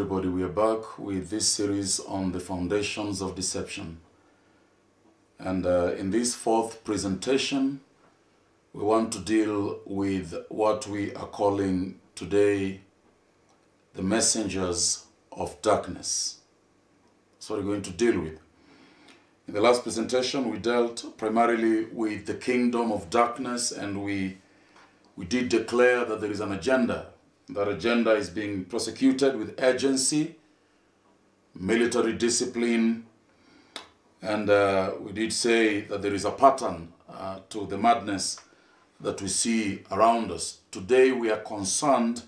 everybody, we are back with this series on the foundations of deception. And in this fourth presentation, we want to deal with what we are calling today the messengers of darkness. That's what we're going to deal with. In the last presentation, we dealt primarily with the kingdom of darkness, and we did declare that there is an agenda. That agenda is being prosecuted with urgency, military discipline, and we did say that there is a pattern to the madness that we see around us. Today we are concerned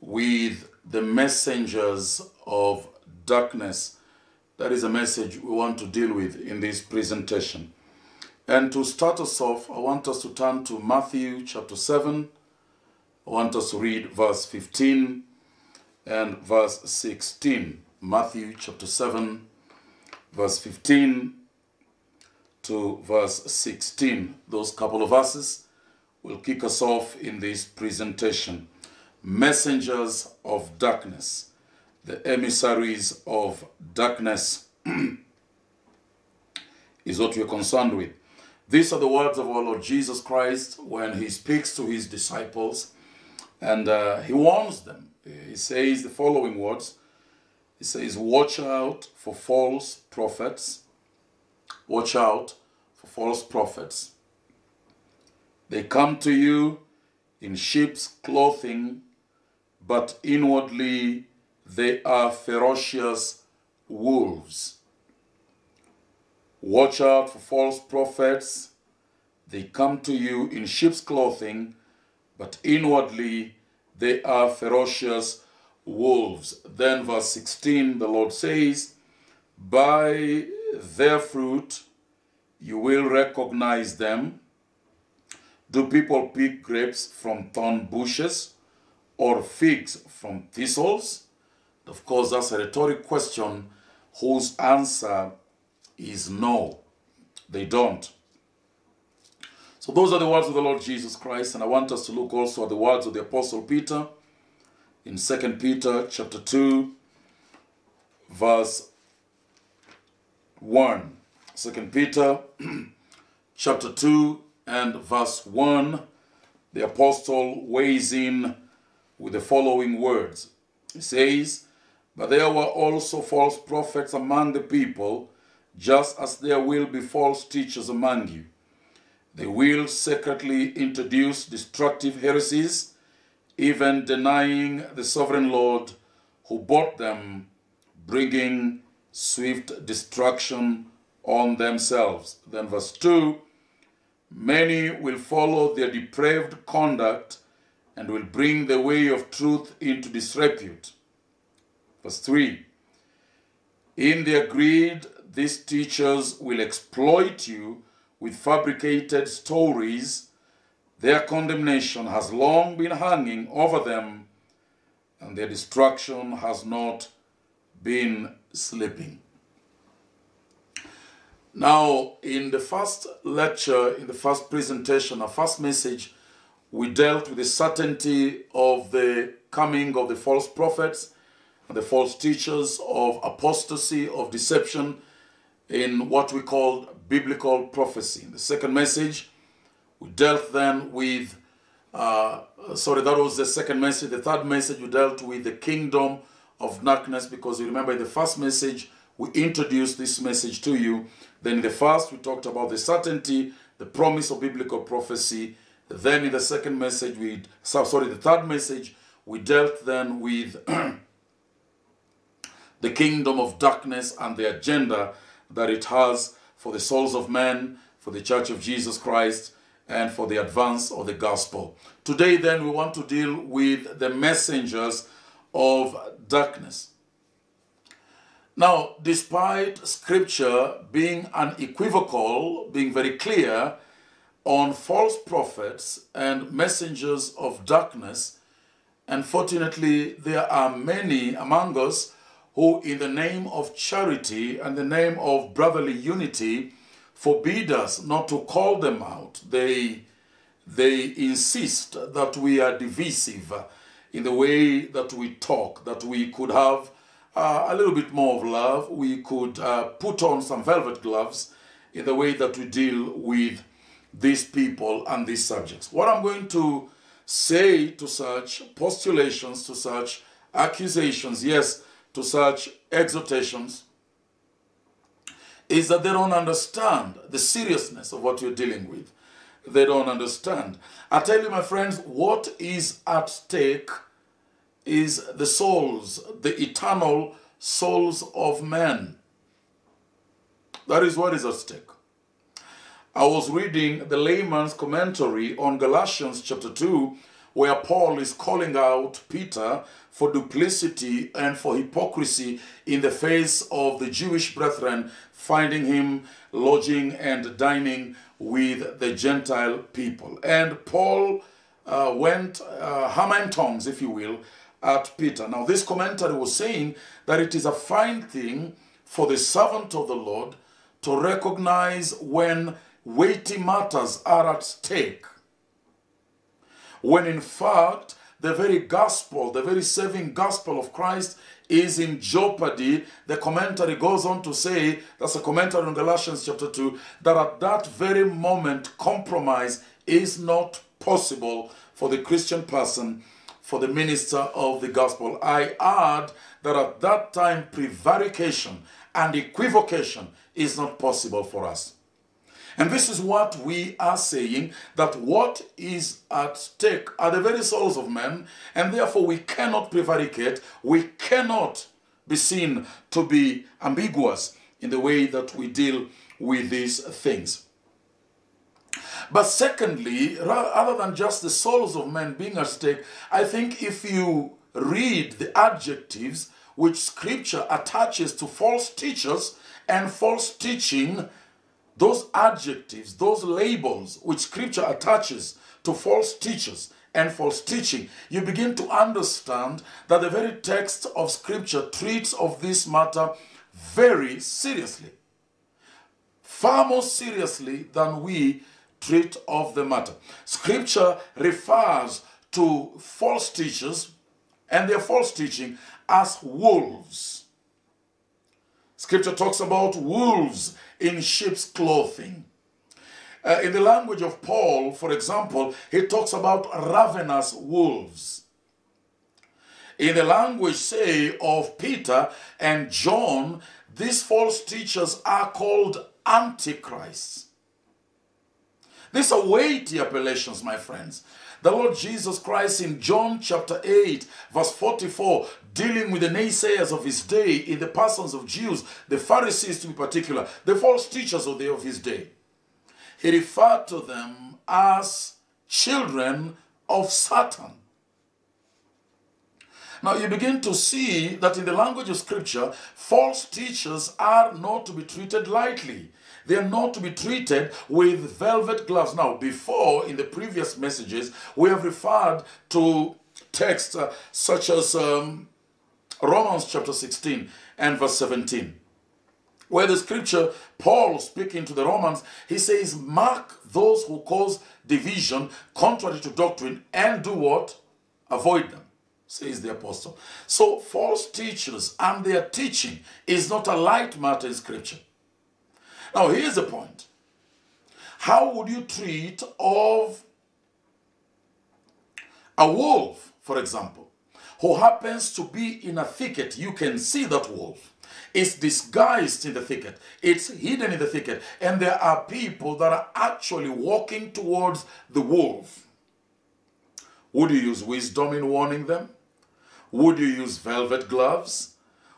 with the messengers of darkness. That is a message we want to deal with in this presentation. And to start us off, I want us to turn to Matthew chapter 7. I want us to read verse 15 and verse 16. Matthew chapter 7, verse 15 to verse 16. Those couple of verses will kick us off in this presentation. Messengers of darkness, the emissaries of darkness is what we're concerned with. These are the words of our Lord Jesus Christ when he speaks to his disciples. And he warns them. He says the following words. He says, watch out for false prophets. Watch out for false prophets. They come to you in sheep's clothing, but inwardly they are ferocious wolves. Watch out for false prophets. They come to you in sheep's clothing, but inwardly they are ferocious wolves. Then verse 16, the Lord says, by their fruit you will recognize them. Do people pick grapes from thorn bushes or figs from thistles? Of course, that's a rhetorical question whose answer is no, they don't. So those are the words of the Lord Jesus Christ, and I want us to look also at the words of the Apostle Peter in 2 Peter chapter 2, verse 1. 2 Peter chapter 2 and verse 1, the Apostle weighs in with the following words. He says, but there were also false prophets among the people, just as there will be false teachers among you. They will secretly introduce destructive heresies, even denying the sovereign Lord who bought them, bringing swift destruction on themselves. Then verse 2, many will follow their depraved conduct and will bring the way of truth into disrepute. Verse 3, in their greed, these teachers will exploit you with fabricated stories. Their condemnation has long been hanging over them, and their destruction has not been sleeping. Now, in the first lecture, in the first presentation, our first message, we dealt with the certainty of the coming of the false prophets and the false teachers, of apostasy, of deception, in what we called biblical prophecy. In the second message, we dealt then with, the third message we dealt with the kingdom of darkness, because you remember in the first message, we introduced this message to you. Then in the first, we talked about the certainty, the promise of biblical prophecy. Then in the second message, the third message, we dealt then with the kingdom of darkness and the agenda that it has for the souls of men, for the Church of Jesus Christ, and for the advance of the gospel. Today, then, we want to deal with the messengers of darkness. Now, despite Scripture being unequivocal, being very clear on false prophets and messengers of darkness, unfortunately, there are many among us who in the name of charity and the name of brotherly unity forbid us not to call them out. They insist that we are divisive. in the way that we talk, that we could have a little bit more of love. We could put on some velvet gloves in the way that we deal with these people and these subjects. What I'm going to say to such postulations, to such accusations, yes, to such exhortations, is that they don't understand the seriousness of what you're dealing with. They don't understand. I tell you, my friends, what is at stake is the souls, the eternal souls of men. That is what is at stake. I was reading the layman's commentary on Galatians chapter 2, where Paul is calling out Peter for duplicity and for hypocrisy in the face of the Jewish brethren finding him lodging and dining with the Gentile people. And Paul went hammer and tongs, if you will, at Peter. Now, this commentary was saying that it is a fine thing for the servant of the Lord to recognize when weighty matters are at stake, when in fact the very gospel, the very saving gospel of Christ is in jeopardy. The commentary goes on to say, that's a commentary on Galatians chapter 2, that at that very moment compromise is not possible for the Christian person, for the minister of the gospel. I add that at that time prevarication and equivocation is not possible for us. And this is what we are saying, that what is at stake are the very souls of men, and therefore we cannot prevaricate, we cannot be seen to be ambiguous in the way that we deal with these things. But secondly, other than just the souls of men being at stake, I think if you read the adjectives which Scripture attaches to false teachers and false teaching, those adjectives, those labels which Scripture attaches to false teachers and false teaching, you begin to understand that the very text of Scripture treats of this matter very seriously, far more seriously than we treat of the matter. Scripture refers to false teachers and their false teaching as wolves. Scripture talks about wolves in sheep's clothing. In the language of Paul, for example, he talks about ravenous wolves. In the language, say, of Peter and John, these false teachers are called antichrists. These are weighty appellations, my friends. The Lord Jesus Christ in John chapter 8, verse 44, dealing with the naysayers of his day in the persons of Jews, the Pharisees to be particular, the false teachers of his day, he referred to them as children of Satan. Now you begin to see that in the language of Scripture, false teachers are not to be treated lightly. They are not to be treated with velvet gloves. Now, before, in the previous messages, we have referred to texts such as Romans chapter 16 and verse 17, where the Scripture, Paul speaking to the Romans, he says, mark those who cause division contrary to doctrine and do what? Avoid them, says the apostle. So false teachers and their teaching is not a light matter in Scripture. Now, here's the point. How would you treat of a wolf, for example, who happens to be in a thicket? You can see that wolf. It's disguised in the thicket. It's hidden in the thicket. And there are people that are actually walking towards the wolf. Would you use wisdom in warning them? Would you use velvet gloves?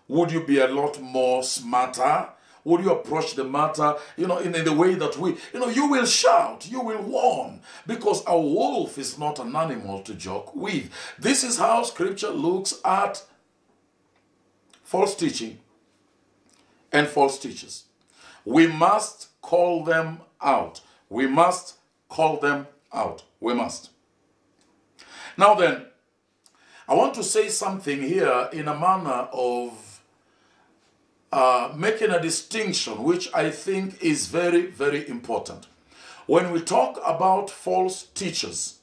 Would you be a lot more smarter? Would you approach the matter, you know, in the way that we, you know, you will shout, you will warn, because a wolf is not an animal to joke with. This is how Scripture looks at false teaching and false teachers. We must call them out. We must call them out. We must. Now then, I want to say something here in a manner of making a distinction, which I think is very, very important. When we talk about false teachers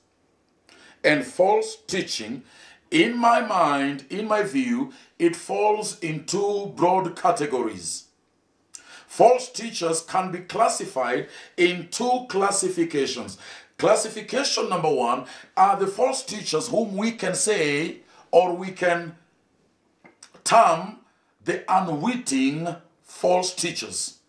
and false teaching, In my mind, in my view, it falls in two broad categories. False teachers can be classified in two classifications. Classification number one are the false teachers whom we can say, or we can term, the unwitting false teachers.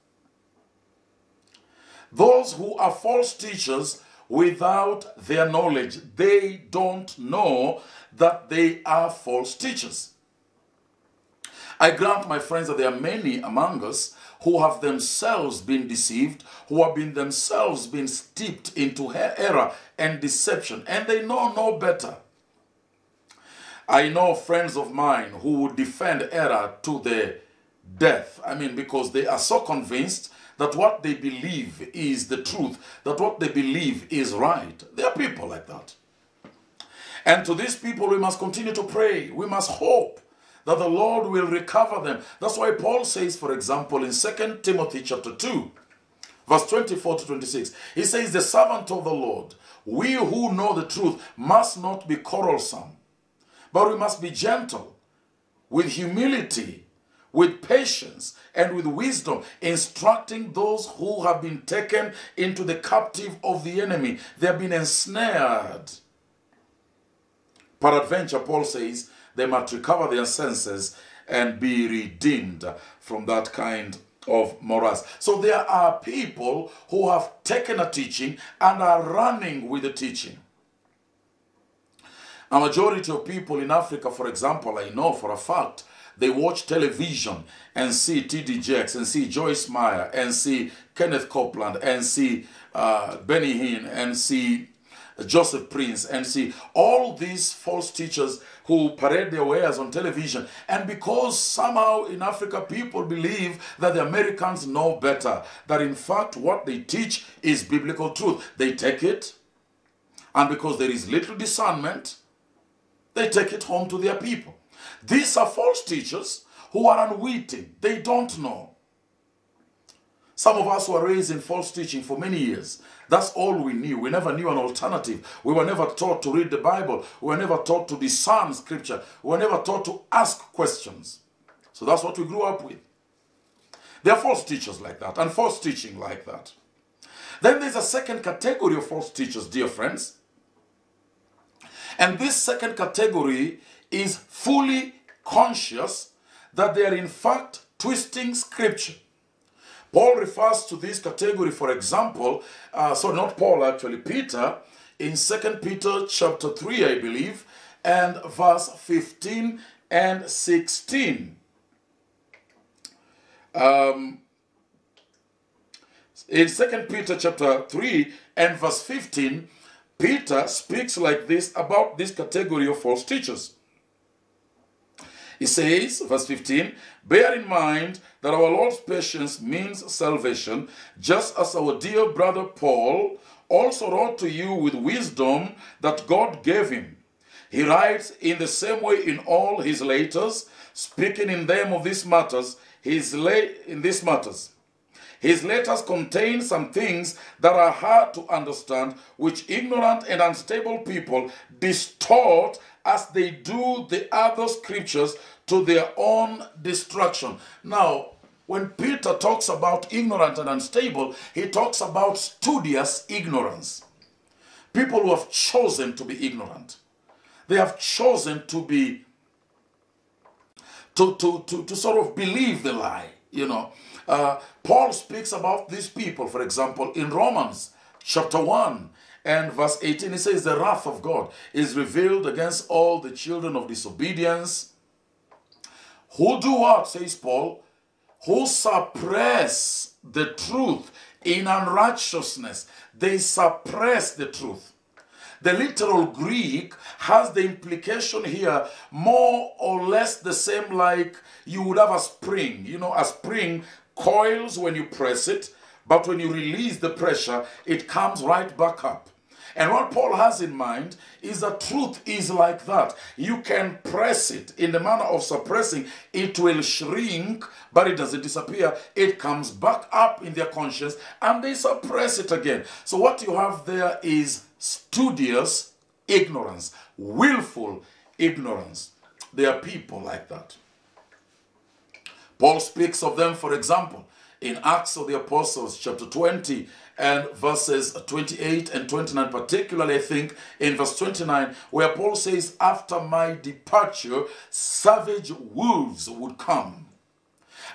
Those who are false teachers without their knowledge. They don't know that they are false teachers. I grant, my friends, that there are many among us who have themselves been deceived, who have been themselves been steeped into error and deception, and they know no better. I know friends of mine who would defend error to the death. I mean, because they are so convinced that what they believe is the truth, that what they believe is right. There are people like that. And to these people, we must continue to pray. We must hope that the Lord will recover them. That's why Paul says, for example, in 2 Timothy chapter 2, verse 24 to 26, he says, the servant of the Lord, we who know the truth, must not be quarrelsome, but we must be gentle, with humility, with patience, and with wisdom, instructing those who have been taken into the captive of the enemy. They have been ensnared. Peradventure, Paul says, they must recover their senses and be redeemed from that kind of morass. So there are people who have taken a teaching and are running with the teaching. A majority of people in Africa, for example, I know for a fact, they watch television and see T.D. Jakes and see Joyce Meyer and see Kenneth Copeland and see Benny Hinn and see Joseph Prince and see all these false teachers who parade their wares on television. And because somehow in Africa people believe that the Americans know better, that in fact what they teach is biblical truth, they take it, and because there is little discernment, they take it home to their people. These are false teachers who are unwitting. They don't know. Some of us were raised in false teaching for many years. That's all we knew. We never knew an alternative. We were never taught to read the Bible. We were never taught to discern scripture. We were never taught to ask questions. So that's what we grew up with. There are false teachers like that and false teaching like that. Then there's a second category of false teachers, dear friends. And this second category is fully conscious that they are in fact twisting scripture. Paul refers to this category, for example, Peter, in 2 Peter chapter 3, I believe, and verse 15 and 16. In 2 Peter chapter 3 and verse 15, Peter speaks like this about this category of false teachers. He says, verse 15, bear in mind that our Lord's patience means salvation, just as our dear brother Paul also wrote to you with wisdom that God gave him. He writes in the same way in all his letters, speaking in them of these matters. His letters contain some things that are hard to understand, which ignorant and unstable people distort as they do the other scriptures to their own destruction. Now, when Peter talks about ignorant and unstable, he talks about studious ignorance. People who have chosen to be ignorant. They have chosen to be, to sort of believe the lie, you know. Paul speaks about these people, for example, in Romans chapter 1. And verse 18, it says, the wrath of God is revealed against all the children of disobedience. Who do what, says Paul? Who suppress the truth in unrighteousness. They suppress the truth. The literal Greek has the implication here more or less the same like you would have a spring. You know, a spring coils when you press it, but when you release the pressure, it comes right back up. And what Paul has in mind is that truth is like that. You can press it in the manner of suppressing. It will shrink, but it doesn't disappear. It comes back up in their conscience, and they suppress it again. So what you have there is studious ignorance, willful ignorance. There are people like that. Paul speaks of them, for example, in Acts of the Apostles, chapter 20 and verses 28 and 29, particularly I think in verse 29, where Paul says, "After my departure, savage wolves would come,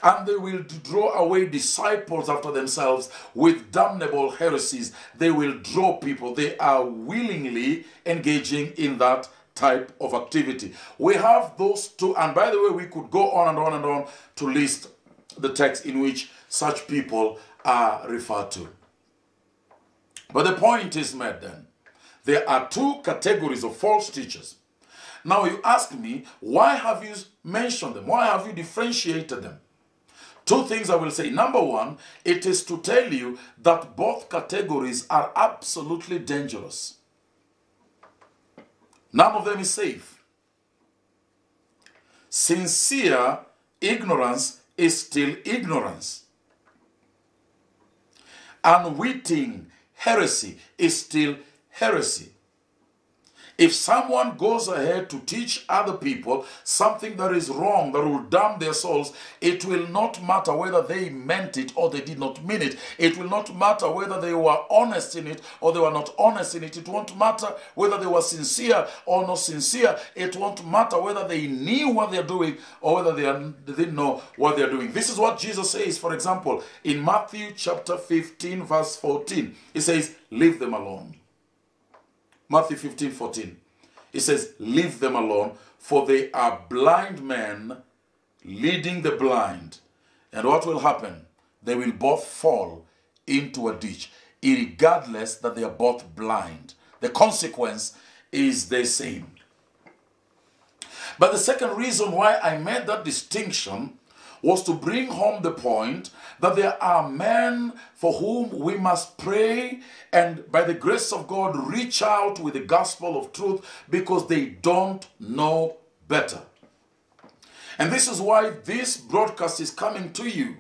and they will draw away disciples after themselves with damnable heresies." They will draw people. They are willingly engaging in that type of activity. We have those two, and by the way, we could go on and on and on to list the text in which such people are referred to. But the point is made then. There are two categories of false teachers. Now you ask me, why have you mentioned them? Why have you differentiated them? Two things I will say. Number one, it is to tell you that both categories are absolutely dangerous. None of them is safe. Sincere ignorance is still ignorance. Unwitting heresy is still heresy. If someone goes ahead to teach other people something that is wrong, that will damn their souls, it will not matter whether they meant it or they did not mean it. It will not matter whether they were honest in it or they were not honest in it. It won't matter whether they were sincere or not sincere. It won't matter whether they knew what they're doing or whether they didn't know what they're doing. This is what Jesus says, for example, in Matthew chapter 15, verse 14. He says, "Leave them alone." Matthew 15, 14. It says, "Leave them alone, for they are blind men leading the blind." And what will happen? They will both fall into a ditch, regardless that they are both blind. The consequence is the same. But the second reason why I made that distinction was to bring home the point that there are men for whom we must pray and by the grace of God reach out with the gospel of truth because they don't know better. And this is why this broadcast is coming to you.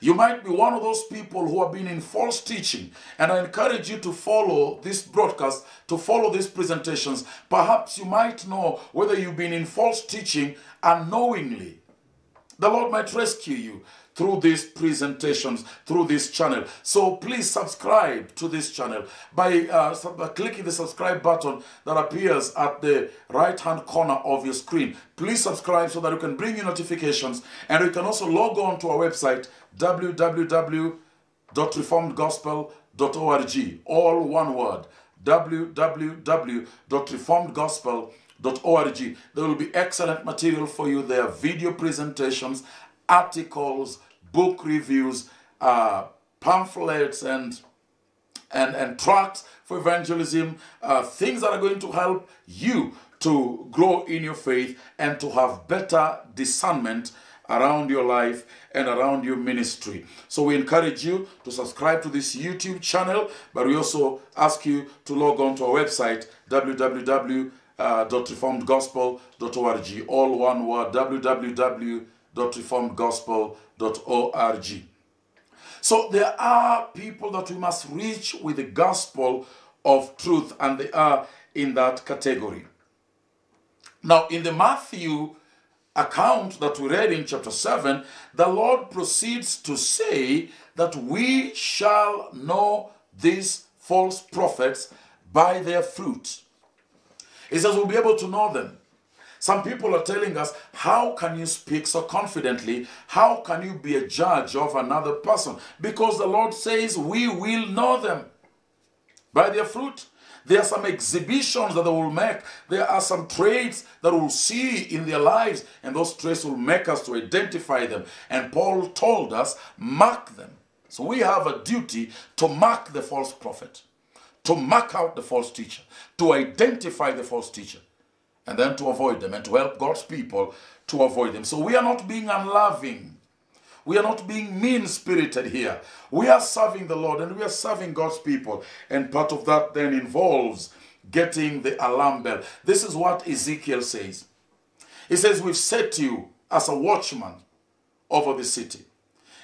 You might be one of those people who have been in false teaching, and I encourage you to follow this broadcast, to follow these presentations. Perhaps you might know whether you've been in false teaching unknowingly. The Lord might rescue you through these presentations, through this channel. So please subscribe to this channel by clicking the subscribe button that appears at the right-hand corner of your screen. Please subscribe so that you can bring you notifications. And you can also log on to our website, www.reformedgospel.org. All one word, www.reformedgospel.org. There will be excellent material for you there, video presentations, articles, book reviews, pamphlets and tracts for evangelism, things that are going to help you to grow in your faith and to have better discernment around your life and around your ministry. So we encourage you to subscribe to this YouTube channel, but we also ask you to log on to our website, www.reformedgospel.org. All one word, www.reformedgospel.org. So there are people that we must reach with the gospel of truth, and they are in that category. Now, in the Matthew account that we read in chapter 7, the Lord proceeds to say that we shall know these false prophets by their fruit. He says we'll be able to know them. Some people are telling us, how can you speak so confidently? How can you be a judge of another person? Because the Lord says we will know them by their fruit. There are some exhibitions that they will make. There are some traits that we'll see in their lives, and those traits will make us to identify them. And Paul told us, mark them. So we have a duty to mark the false prophet, to mark out the false teacher, to identify the false teacher, and then to avoid them, and to help God's people to avoid them. So we are not being unloving. We are not being mean-spirited here. We are serving the Lord, and we are serving God's people. And part of that then involves getting the alarm bell. This is what Ezekiel says. He says, "We've set you as a watchman over the city.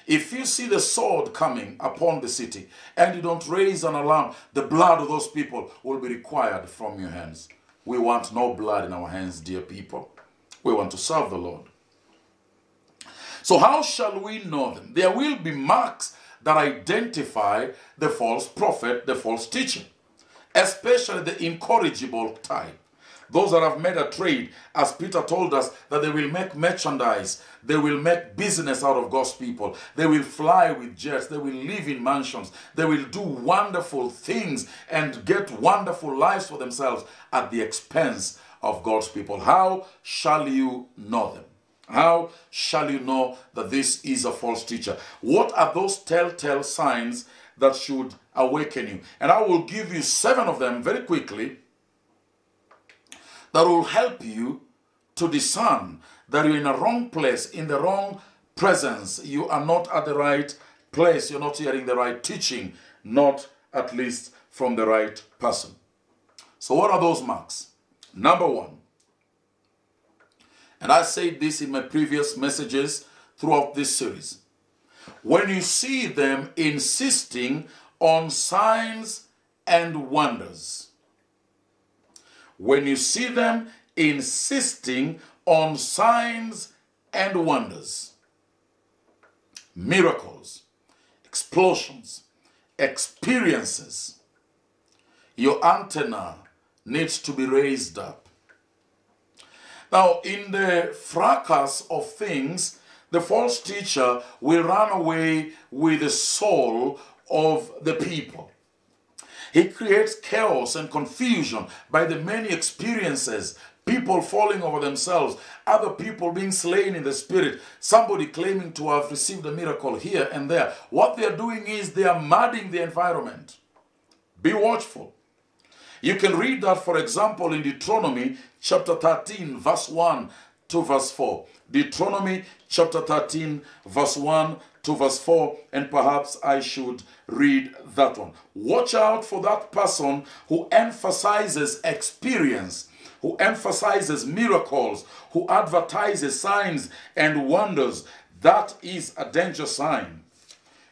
If you see the sword coming upon the city and you don't raise an alarm, the blood of those people will be required from your hands." We want no blood in our hands, dear people. We want to serve the Lord. So how shall we know them? There will be marks that identify the false prophet, the false teacher, especially the incorrigible type. Those that have made a trade, as Peter told us, that they will make merchandise, they will make business out of God's people, they will fly with jets, they will live in mansions, they will do wonderful things and get wonderful lives for themselves at the expense of God's people. How shall you know them? How shall you know that this is a false teacher? What are those telltale signs that should awaken you? And I will give you 7 of them very quickly that will help you to discern that you're in a wrong place, in the wrong presence. You are not at the right place. You're not hearing the right teaching, not at least from the right person. So what are those marks? Number 1. And I said this in my previous messages throughout this series. When you see them insisting on signs and wonders. When you see them insisting on signs and wonders. Miracles, explosions, experiences. Your antenna needs to be raised up. Now, in the fracas of things, the false teacher will run away with the soul of the people. He creates chaos and confusion by the many experiences, people falling over themselves, other people being slain in the spirit, somebody claiming to have received a miracle here and there. What they are doing is they are muddying the environment. Be watchful. You can read that, for example, in Deuteronomy chapter 13, verse 1 to verse 4. Deuteronomy chapter 13, verse 1 to verse 4, and perhaps I should read that one. Watch out for that person who emphasizes experience, who emphasizes miracles, who advertises signs and wonders. That is a danger sign.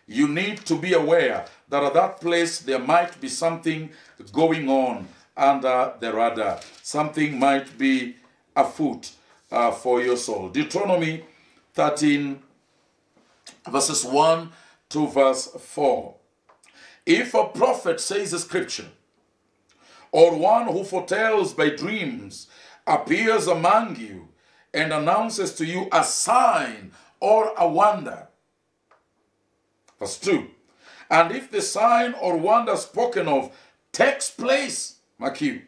You need to be aware that at that place there might be something going on under the radar. Something might be afoot for your soul. Deuteronomy 13, verses 1 to verse 4. If a prophet, says the scripture, or one who foretells by dreams appears among you and announces to you a sign or a wonder, verse 2. And if the sign or wonder spoken of takes place, mark you,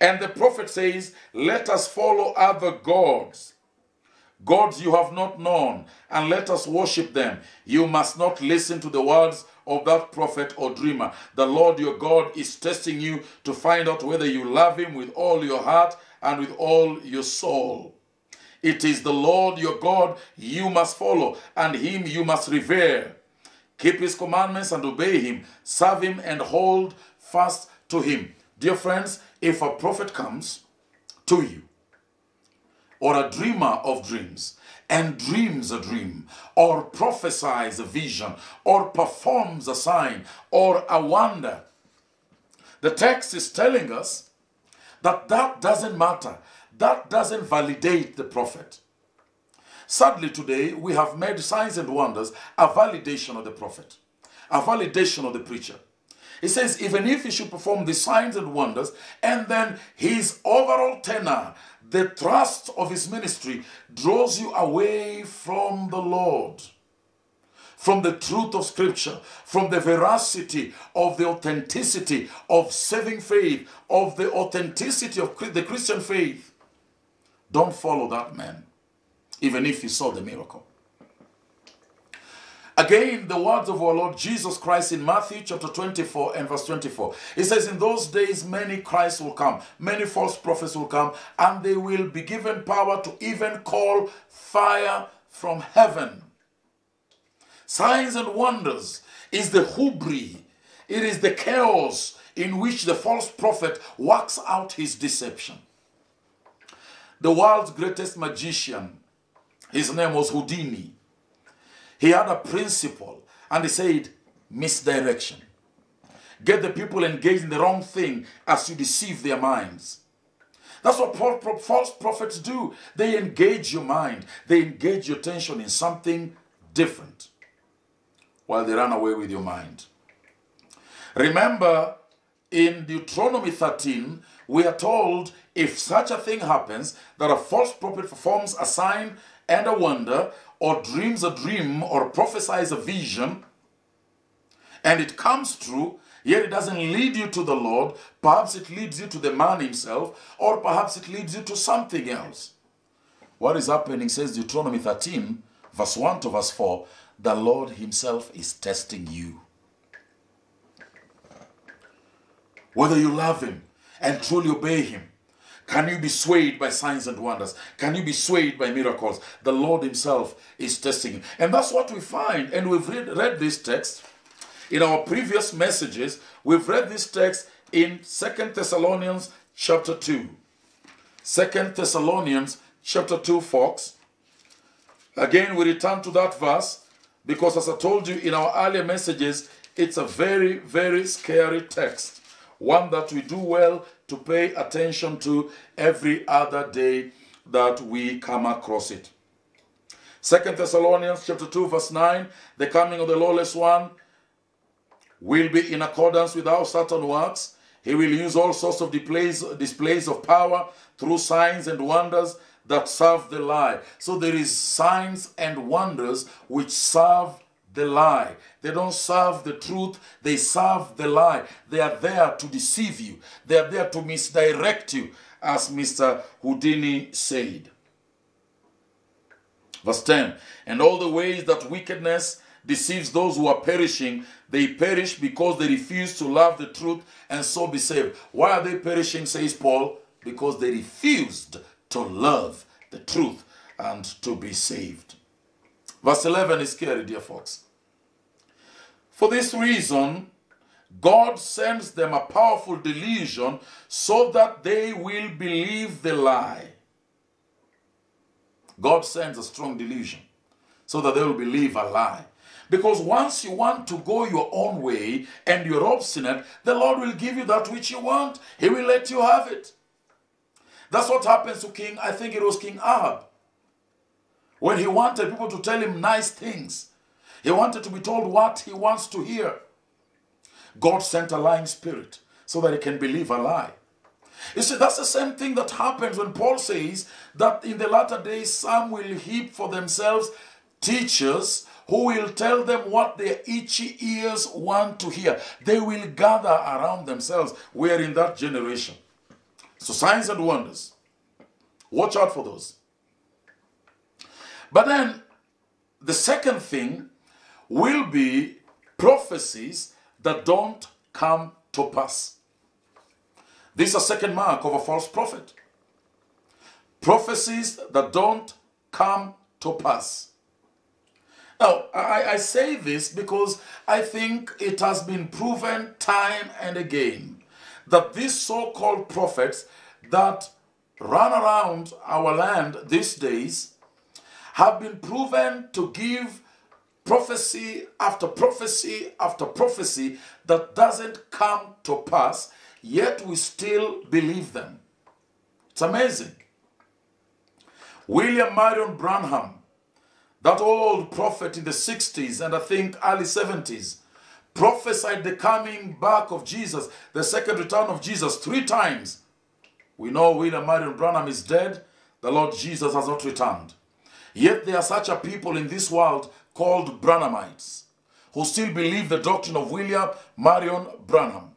and the prophet says, let us follow other gods, gods you have not known, and let us worship them, you must not listen to the words of that prophet or dreamer. The Lord your God is testing you to find out whether you love him with all your heart and with all your soul. It is the Lord your God you must follow, and him you must revere. Keep his commandments and obey him. Serve him and hold fast to him. Dear friends, if a prophet comes to you, or a dreamer of dreams, and dreams a dream, or prophesies a vision, or performs a sign, or a wonder, the text is telling us that that doesn't matter. That doesn't validate the prophet. Sadly, today, we have made signs and wonders a validation of the prophet, a validation of the preacher. It says, even if he should perform the signs and wonders, and then his overall tenor, the thrust of his ministry, draws you away from the Lord, from the truth of Scripture, from the veracity of the authenticity of saving faith, of the authenticity of the Christian faith. Don't follow that man, even if you saw the miracle. Again, the words of our Lord Jesus Christ in Matthew chapter 24 and verse 24. It says, in those days many Christs will come, many false prophets will come, and they will be given power to even call fire from heaven. Signs and wonders is the hubris. It is the chaos in which the false prophet works out his deception. The world's greatest magician, his name was Houdini. He had a principle, and he said, misdirection. Get the people engaged in the wrong thing as you deceive their minds. That's what false prophets do. They engage your mind. They engage your attention in something different while they run away with your mind. Remember, in Deuteronomy 13, we are told, if such a thing happens, that a false prophet performs a sign and a wonder, or dreams a dream, or prophesies a vision, and it comes true, yet it doesn't lead you to the Lord, perhaps it leads you to the man himself, or perhaps it leads you to something else. What is happening, says Deuteronomy 13, verse 1 to verse 4, the Lord himself is testing you, whether you love him and truly obey him. Can you be swayed by signs and wonders? Can you be swayed by miracles? The Lord himself is testing you. And that's what we find. And we've read this text in our previous messages. We've read this text in 2 Thessalonians chapter 2. 2 Thessalonians chapter 2, folks. Again, we return to that verse because, as I told you in our earlier messages, it's a very, very scary text. One that we do well to pay attention to every other day that we come across it. 2 Thessalonians chapter 2 verse 9, the coming of the lawless one will be in accordance with our certain works. He will use all sorts of displays of power through signs and wonders that serve the lie. So there is signs and wonders which serve the lie. They don't serve the truth, they serve the lie. They are there to deceive you. They are there to misdirect you, as Mr. Houdini said. Verse 10, and all the ways that wickedness deceives those who are perishing, they perish because they refuse to love the truth and so be saved. Why are they perishing, says Paul? Because they refused to love the truth and to be saved. Verse 11 is scary, dear folks. For this reason, God sends them a powerful delusion so that they will believe the lie. God sends a strong delusion so that they will believe a lie. Because once you want to go your own way and you're obstinate, the Lord will give you that which you want. He will let you have it. That's what happens to King, I think it was King Ahab. When he wanted people to tell him nice things, he wanted to be told what he wants to hear. God sent a lying spirit so that he can believe a lie. You see, that's the same thing that happens when Paul says that in the latter days some will heap for themselves teachers who will tell them what their itchy ears want to hear. They will gather around themselves. We are in that generation. So signs and wonders. Watch out for those. But then the second thing will be prophecies that don't come to pass. This is a second mark of a false prophet. Prophecies that don't come to pass. Now, I say this because I think it has been proven time and again that these so-called prophets that run around our land these days have been proven to give prophecy after prophecy after prophecy that doesn't come to pass, yet we still believe them. It's amazing. William Marion Branham, that old prophet in the 60s and I think early 70s, prophesied the coming back of Jesus, the second return of Jesus 3 times. We know William Marion Branham is dead. The Lord Jesus has not returned. Yet there are such a people in this world called Branhamites who still believe the doctrine of William Marion Branham.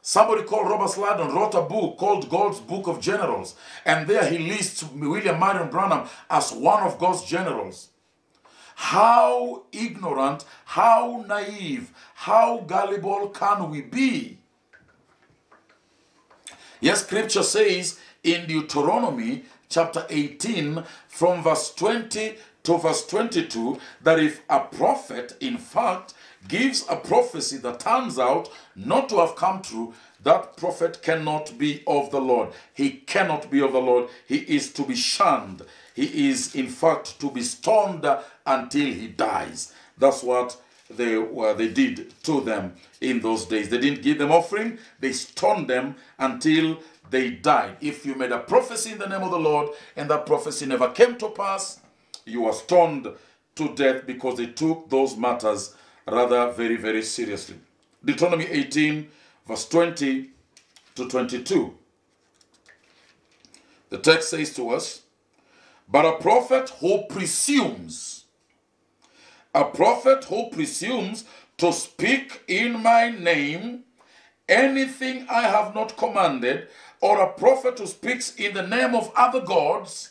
Somebody called Robert Sladen wrote a book called God's Book of Generals, and there he lists William Marion Branham as one of God's generals. How ignorant, how naive, how gullible can we be? Yes, scripture says in Deuteronomy chapter 18 from verse 20 to verse 22 that if a prophet in fact gives a prophecy that turns out not to have come true, that prophet cannot be of the Lord. He cannot be of the Lord. He is to be shunned. He is in fact to be stoned until he dies. That's what they did to them in those days. They didn't give them offering. They stoned them until they died. If you made a prophecy in the name of the Lord and that prophecy never came to pass, you were stoned to death, because they took those matters rather very, very seriously. Deuteronomy 18, verse 20 to 22. The text says to us, "But a prophet who presumes to speak in my name anything I have not commanded, or a prophet who speaks in the name of other gods,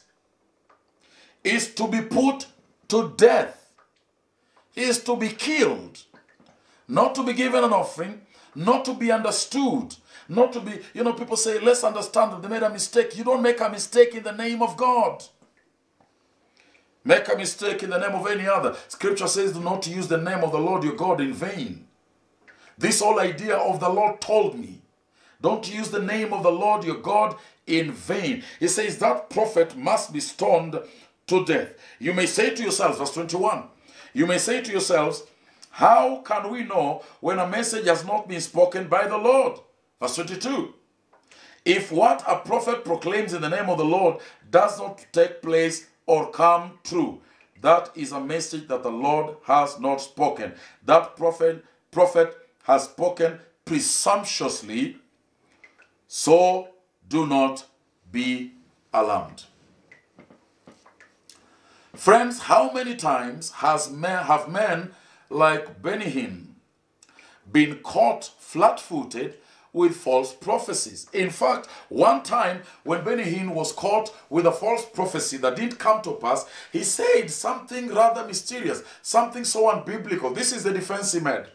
is to be put to death." He is to be killed, not to be given an offering, not to be understood, not to be, you know, people say, let's understand them, they made a mistake. You don't make a mistake in the name of God. Make a mistake in the name of any other. Scripture says, do not use the name of the Lord your God in vain. This whole idea of the Lord told me, don't use the name of the Lord your God in vain. He says that prophet must be stoned to death. You may say to yourselves, verse 21, you may say to yourselves, how can we know when a message has not been spoken by the Lord? Verse 22, if what a prophet proclaims in the name of the Lord does not take place or come true, that is a message that the Lord has not spoken. That prophet has spoken presumptuously, so do not be alarmed. Friends, how many times have men like Benny Hinn been caught flat-footed with false prophecies? In fact, one time when Benny Hinn was caught with a false prophecy that didn't come to pass, he said something rather mysterious, something so unbiblical. This is the defense he made.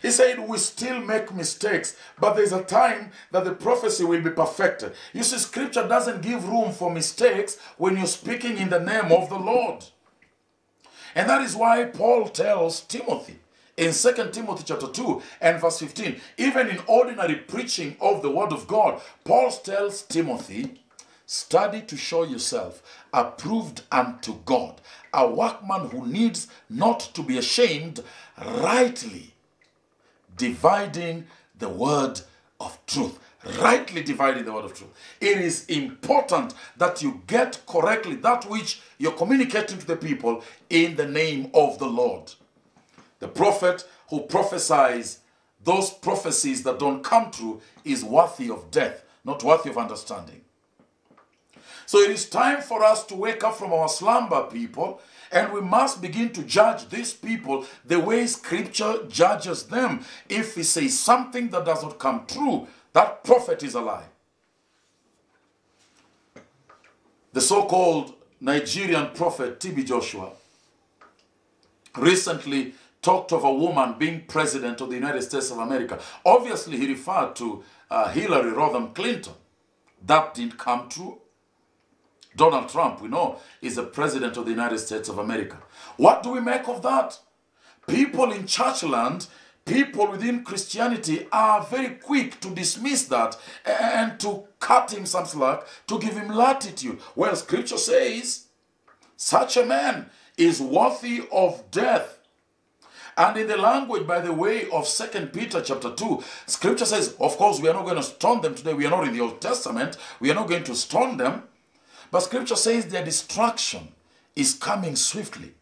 He said, we still make mistakes, but there's a time that the prophecy will be perfected. You see, Scripture doesn't give room for mistakes when you're speaking in the name of the Lord. And that is why Paul tells Timothy in 2 Timothy chapter 2 and verse 15, even in ordinary preaching of the word of God, Paul tells Timothy, study to show yourself approved unto God, a workman who needs not to be ashamed, rightly dividing the word of truth. Rightly dividing the word of truth. It is important that you get correctly that which you're communicating to the people in the name of the Lord. The prophet who prophesies those prophecies that don't come true is worthy of death, not worthy of understanding. So it is time for us to wake up from our slumber, people, and we must begin to judge these people the way Scripture judges them. If we say something that does not come true, that prophet is a lie. The so-called Nigerian prophet T.B. Joshua recently talked of a woman being president of the United States of America. Obviously, he referred to Hillary Rodham Clinton. That didn't come true. Donald Trump, we know, is the president of the United States of America. What do we make of that? People in churchland, people within Christianity are very quick to dismiss that and to cut him some slack, to give him latitude. Well, Scripture says, such a man is worthy of death. And in the language, by the way, of 2 Peter chapter 2, Scripture says, of course, we are not going to stone them today. We are not in the Old Testament. We are not going to stone them. But Scripture says their destruction is coming swiftly.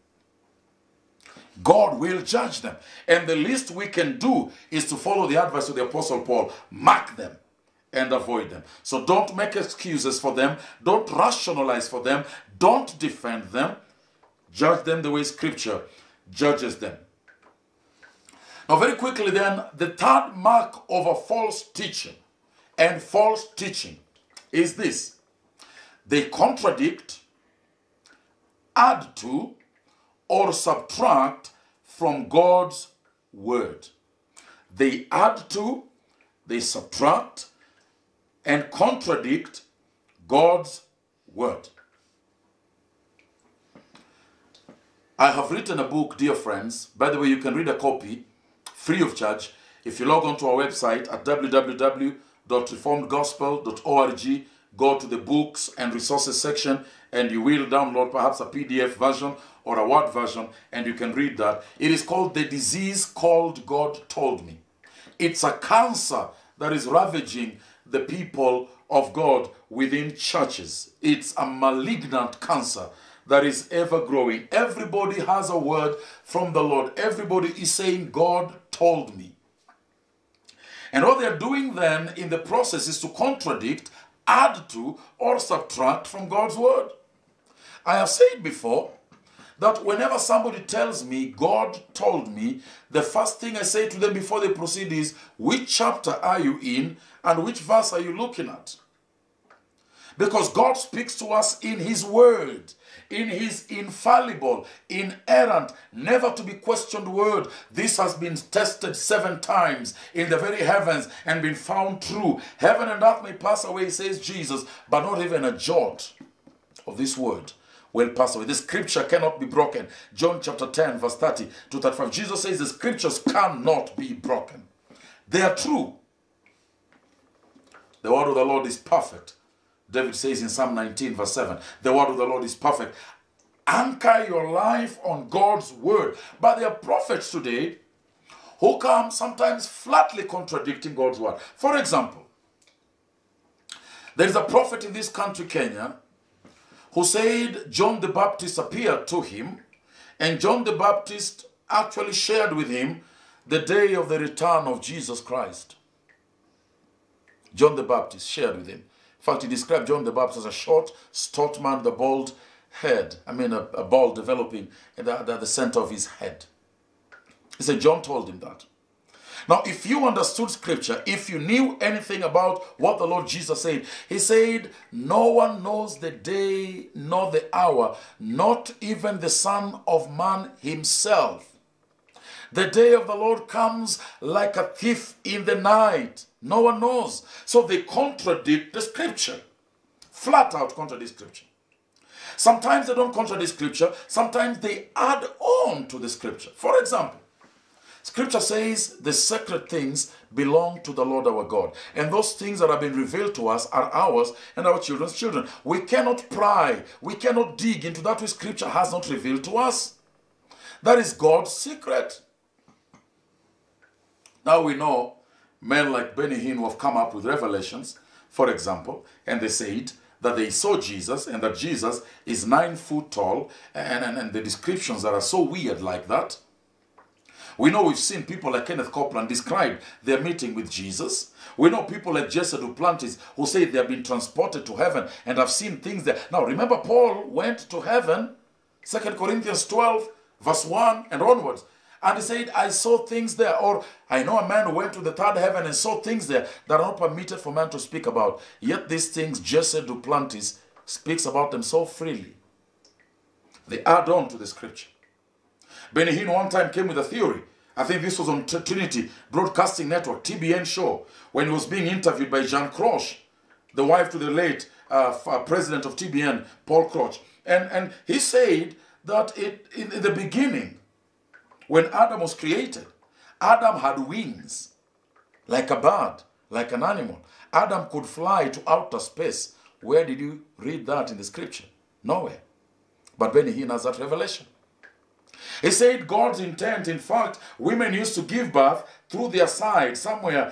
God will judge them. And the least we can do is to follow the advice of the Apostle Paul. Mark them and avoid them. So don't make excuses for them. Don't rationalize for them. Don't defend them. Judge them the way Scripture judges them. Now, very quickly then, the third mark of a false teacher and false teaching is this. They contradict, add to, or subtract from God's word. They add to, they subtract, and contradict God's word. I have written a book, dear friends. By the way, you can read a copy free of charge if you log on to our website at www.reformedgospel.org. go to the books and resources section and you will download perhaps a PDF version or a Word version, and you can read that. It is called The Disease Called God Told Me. It's a cancer that is ravaging the people of God within churches. It's a malignant cancer that is ever growing. Everybody has a word from the Lord. Everybody is saying, God told me. And what they're doing then in the process is to contradict, add to, or subtract from God's word. I have said before that whenever somebody tells me, God told me, the first thing I say to them before they proceed is, which chapter are you in and which verse are you looking at? Because God speaks to us in his word, in his infallible, inerrant, never to be questioned word. This has been tested 7 times in the very heavens and been found true. Heaven and earth may pass away, says Jesus, but not even a jot of this word will pass away. The scripture cannot be broken. John chapter 10, verse 30 to 35. Jesus says the scriptures cannot be broken. They are true. The word of the Lord is perfect. David says in Psalm 19, verse 7, the word of the Lord is perfect. Anchor your life on God's word. But there are prophets today who come sometimes flatly contradicting God's word. For example, there is a prophet in this country, Kenya, who said John the Baptist appeared to him, and John the Baptist actually shared with him the day of the return of Jesus Christ. John the Baptist shared with him. In fact, he described John the Baptist as a short, stout man with a bald head. I mean, a bald developing at the center of his head. He said John told him that. Now, if you understood scripture, if you knew anything about what the Lord Jesus said, he said, no one knows the day nor the hour, not even the Son of Man himself. The day of the Lord comes like a thief in the night. No one knows. So they contradict the scripture. Flat out contradict scripture. Sometimes they don't contradict scripture. Sometimes they add on to the scripture. For example, scripture says the sacred things belong to the Lord our God. And those things that have been revealed to us are ours and our children's children. We cannot pry. We cannot dig into that which scripture has not revealed to us. That is God's secret. Now we know men like Benny Hinn who have come up with revelations, for example, and they said that they saw Jesus and that Jesus is 9 foot tall and the descriptions that are so weird like that. We know we've seen people like Kenneth Copeland describe their meeting with Jesus. We know people like Jesse Duplantis who say they have been transported to heaven and have seen things there. Now remember, Paul went to heaven, 2 Corinthians 12, verse 1 and onwards. And he said, I saw things there. Or I know a man who went to the third heaven and saw things there that are not permitted for man to speak about. Yet these things Jesse Duplantis speaks about them so freely. They add on to the scripture. Benny Hinn one time came with a theory. I think this was on Trinity Broadcasting Network, TBN show, when he was being interviewed by Jean Croch, the wife to the late president of TBN, Paul Croch. And he said that in the beginning, when Adam was created, Adam had wings, like a bird, like an animal. Adam could fly to outer space. Where did you read that in the scripture? Nowhere. But Benny Hinn has that revelation. He said God's intent, in fact, women used to give birth through their sides, somewhere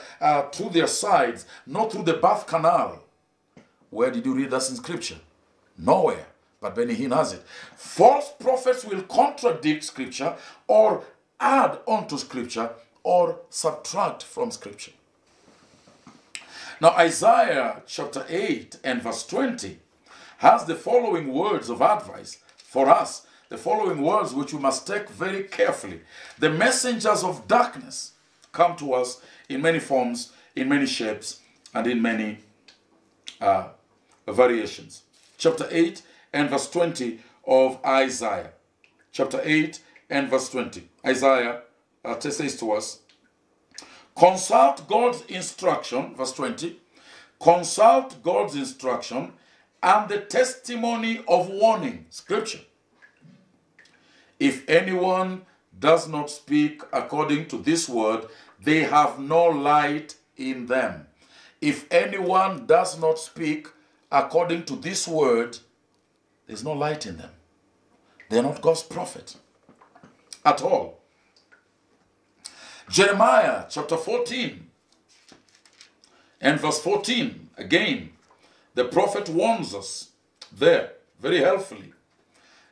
through their sides, not through the birth canal. Where did you read that in scripture? Nowhere. But Benny Hinn has it. False prophets will contradict scripture or add onto scripture or subtract from scripture. Now Isaiah chapter 8 and verse 20 has the following words of advice for us. The following words which you must take very carefully. The messengers of darkness come to us in many forms, in many shapes, and in many variations. Chapter 8 and verse 20 of Isaiah. Chapter 8 and verse 20. Isaiah says to us, consult God's instruction, verse 20. Consult God's instruction and the testimony of warning, scripture. If anyone does not speak according to this word, they have no light in them. If anyone does not speak according to this word, there's no light in them. They're not God's prophet at all. Jeremiah chapter 14 and verse 14, again, the prophet warns us there very helpfully.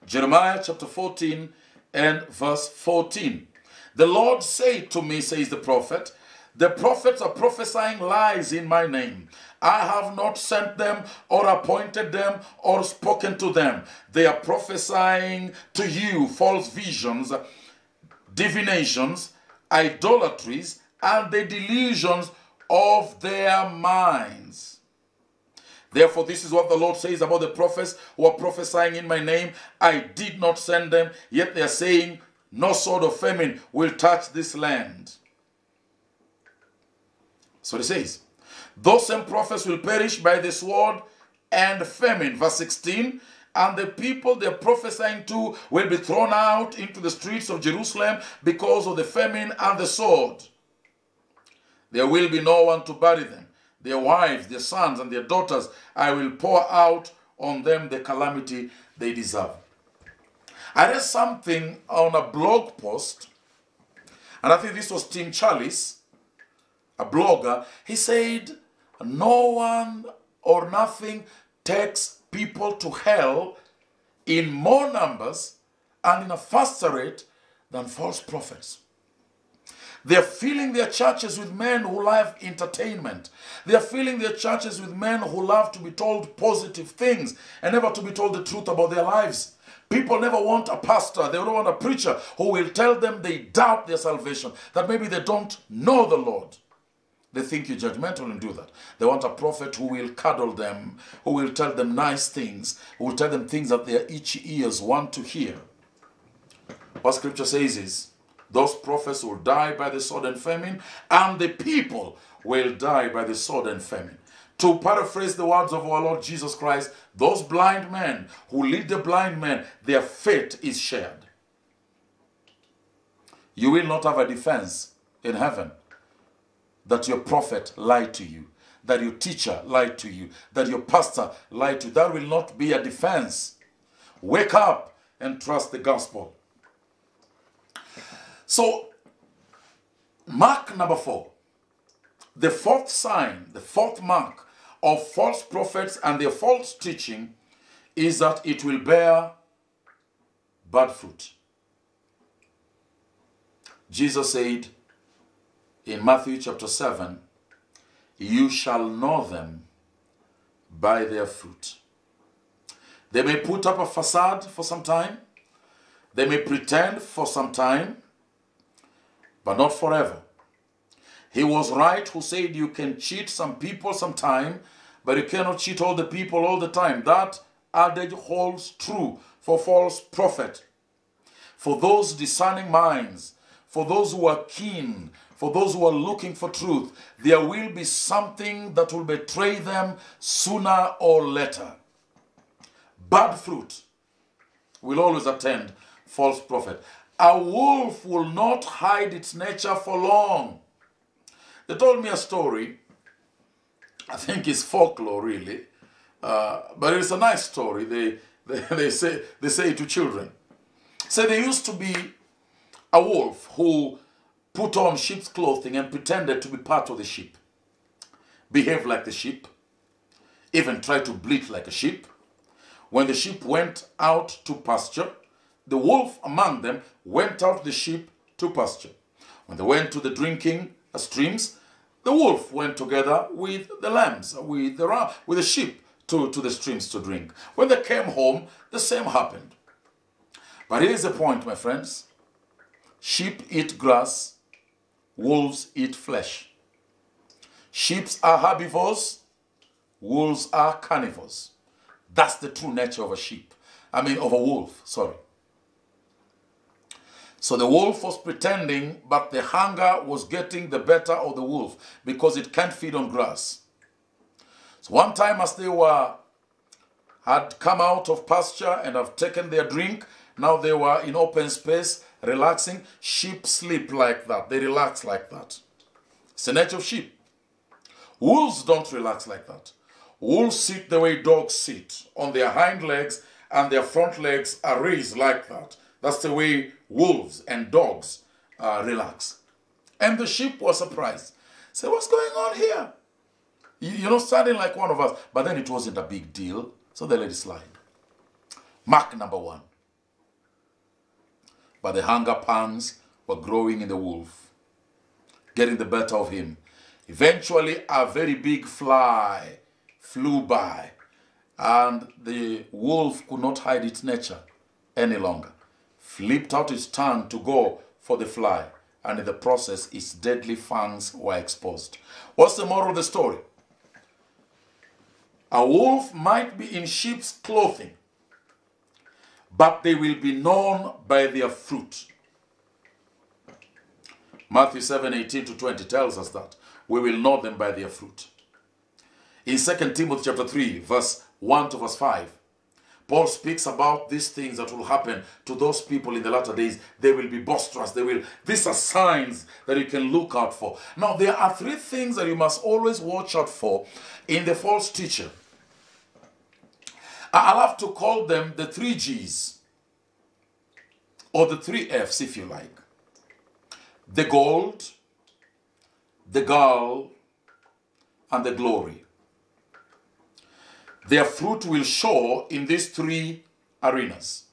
Jeremiah chapter 14 and verse 14. The Lord said to me, says the prophet, the prophets are prophesying lies in my name. I have not sent them or appointed them or spoken to them. They are prophesying to you false visions, divinations, idolatries, and the delusions of their minds. Therefore, this is what the Lord says about the prophets who are prophesying in my name. I did not send them, yet they are saying, no sword of famine will touch this land. So it says, those same prophets will perish by the sword and famine. Verse 16, and the people they're prophesying to will be thrown out into the streets of Jerusalem because of the famine and the sword. There will be no one to bury them. Their wives, their sons, and their daughters, I will pour out on them the calamity they deserve. I read something on a blog post, and I think this was Tim Challies, a blogger. He said, no one or nothing takes people to hell in more numbers and in a faster rate than false prophets. They're filling their churches with men who love entertainment. They're filling their churches with men who love to be told positive things and never to be told the truth about their lives. People never want a pastor. They don't want a preacher who will tell them they doubt their salvation, that maybe they don't know the Lord. They think you're judgmental and do that. They want a prophet who will cuddle them, who will tell them nice things, who will tell them things that their itchy ears want to hear. What scripture says is, those prophets will die by the sword and famine, and the people will die by the sword and famine. To paraphrase the words of our Lord Jesus Christ, those blind men who lead the blind men, their fate is shared. You will not have a defense in heaven that your prophet lied to you, that your teacher lied to you, that your pastor lied to you. That will not be a defense. Wake up and trust the gospel. So, mark number 4. The fourth sign, the fourth mark of false prophets and their false teaching is that it will bear bad fruit. Jesus said in Matthew chapter 7, you shall know them by their fruit. They may put up a facade for some time. They may pretend for some time, but not forever. He was right who said you can cheat some people some time, but you cannot cheat all the people all the time. That adage holds true for false prophet. For those discerning minds, for those who are keen, for those who are looking for truth, there will be something that will betray them sooner or later. Bad fruit will always attend false prophet. A wolf will not hide its nature for long. They told me a story. I think it's folklore, really. But it's a nice story. They say to children. So there used to be a wolf who put on sheep's clothing and pretended to be part of the sheep. Behaved like the sheep. Even tried to bleat like a sheep. When the sheep went out to pasture, the wolf among them went out the sheep to pasture. When they went to the drinking streams, the wolf went together with the lambs, with the sheep to the streams to drink. When they came home, the same happened. But here's the point, my friends. Sheep eat grass, wolves eat flesh. Sheep are herbivores, wolves are carnivores. That's the true nature of a sheep. I mean, of a wolf, sorry. So the wolf was pretending, but the hunger was getting the better of the wolf because it can't feed on grass. So one time as they had come out of pasture and have taken their drink, now they were in open space, relaxing. Sheep sleep like that. They relax like that. It's the nature of sheep. Wolves don't relax like that. Wool sit the way dogs sit, on their hind legs, and their front legs are raised like that. That's the way wolves and dogs relax. And the sheep were surprised. Say, what's going on here? You're not sounding like one of us. But then it wasn't a big deal, so they let it slide. Mark 1. But the hunger pangs were growing in the wolf, getting the better of him. Eventually, a very big fly flew by, and the wolf could not hide its nature any longer. Flipped out its tongue to go for the fly, and in the process, its deadly fangs were exposed. What's the moral of the story? A wolf might be in sheep's clothing, but they will be known by their fruit. Matthew 7:18-20 tells us that. We will know them by their fruit. In 2 Timothy 3:1-5, Paul speaks about these things that will happen to those people in the latter days. They will be boisterous. They will. These are signs that you can look out for. Now, there are three things that you must always watch out for in the false teacher. I love to call them the three G's or the three F's, if you like. The gold, the gall, and the glory. Their fruit will show in these three arenas.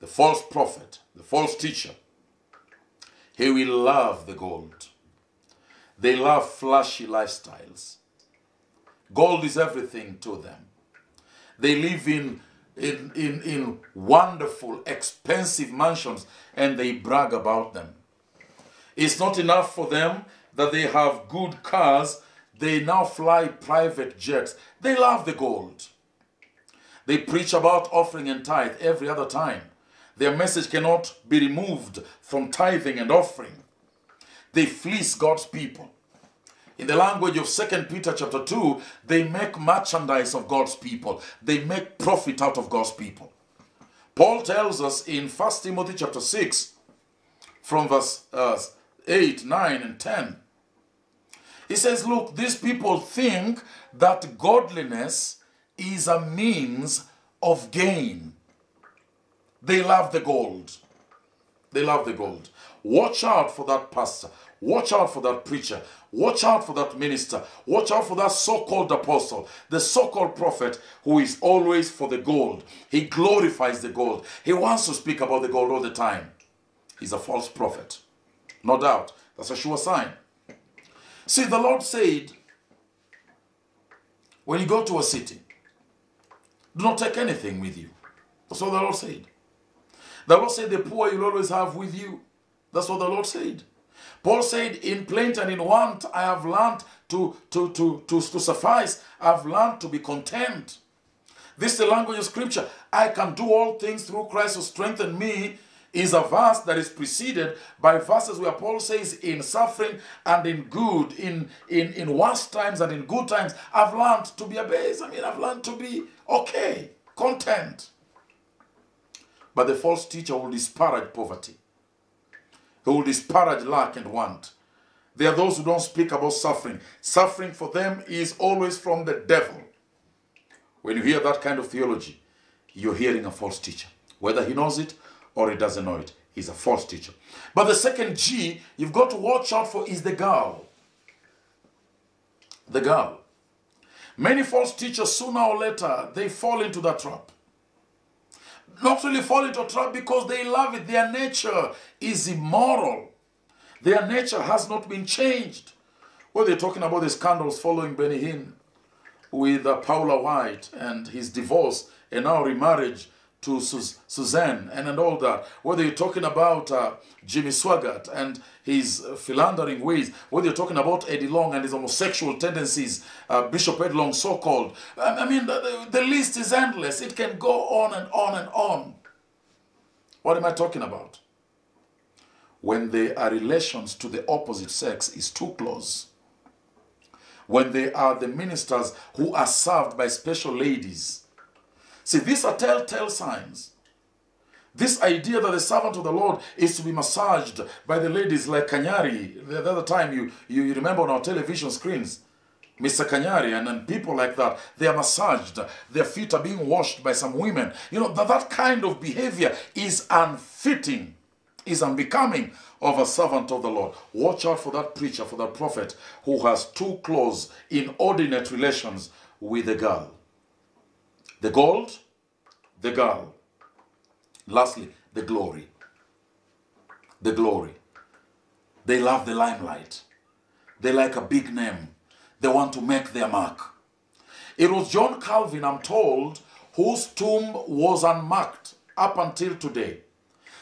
The false prophet, the false teacher, he will love the gold. They love flashy lifestyles. Gold is everything to them. They live in wonderful, expensive mansions, and they brag about them. It's not enough for them that they have good cars. They now fly private jets. They love the gold. They preach about offering and tithe every other time. Their message cannot be removed from tithing and offering. They fleece God's people. In the language of 2 Peter 2, they make merchandise of God's people. They make profit out of God's people. Paul tells us in 1 Timothy 6:8, 9, and 10, he says, look, these people think that godliness is a means of gain. They love the gold. They love the gold. Watch out for that pastor. Watch out for that preacher. Watch out for that minister. Watch out for that so-called apostle, the so-called prophet who is always for the gold. He glorifies the gold. He wants to speak about the gold all the time. He's a false prophet. No doubt. That's a sure sign. See, the Lord said, when you go to a city, do not take anything with you. That's what the Lord said. The Lord said the poor you'll always have with you. That's what the Lord said. Paul said, in plenty and in want, I have learned to suffice. I've learned to be content. This is the language of Scripture. I can do all things through Christ who strengthened me is a verse that is preceded by verses where Paul says, in suffering and in good, in worse times and in good times, I've learned to be abased. I mean, I've learned to be okay, content. But the false teacher will disparage poverty. He will disparage lack and want. There are those who don't speak about suffering. Suffering for them is always from the devil. When you hear that kind of theology, you're hearing a false teacher. Whether he knows it or he doesn't know it, he's a false teacher. But the second G you've got to watch out for is the gall. The gall. Many false teachers, sooner or later, they fall into that trap. Not really fall into a trap because they love it. Their nature is immoral. Their nature has not been changed. Well, they're talking about the scandals following Benny Hinn with Paula White and his divorce and now remarriage to Suzanne and all that. Whether you're talking about Jimmy Swaggart and his philandering ways, whether you're talking about Eddie Long and his homosexual tendencies, Bishop Eddie Long so-called. I mean, the list is endless. It can go on and on and on. What am I talking about? When there are relations to the opposite sex is too close. When they are the ministers who are served by special ladies. See, these are telltale signs. This idea that the servant of the Lord is to be massaged by the ladies like Kanyari. The other time you remember on our television screens, Mr. Kanyari and people like that, they are massaged, their feet are being washed by some women. You know, that kind of behavior is unfitting, is unbecoming of a servant of the Lord. Watch out for that preacher, for that prophet who has too close, inordinate relations with the girl. The gold, the girl. Lastly, the glory. The glory. They love the limelight. They like a big name. They want to make their mark. It was John Calvin, I'm told, whose tomb was unmarked up until today.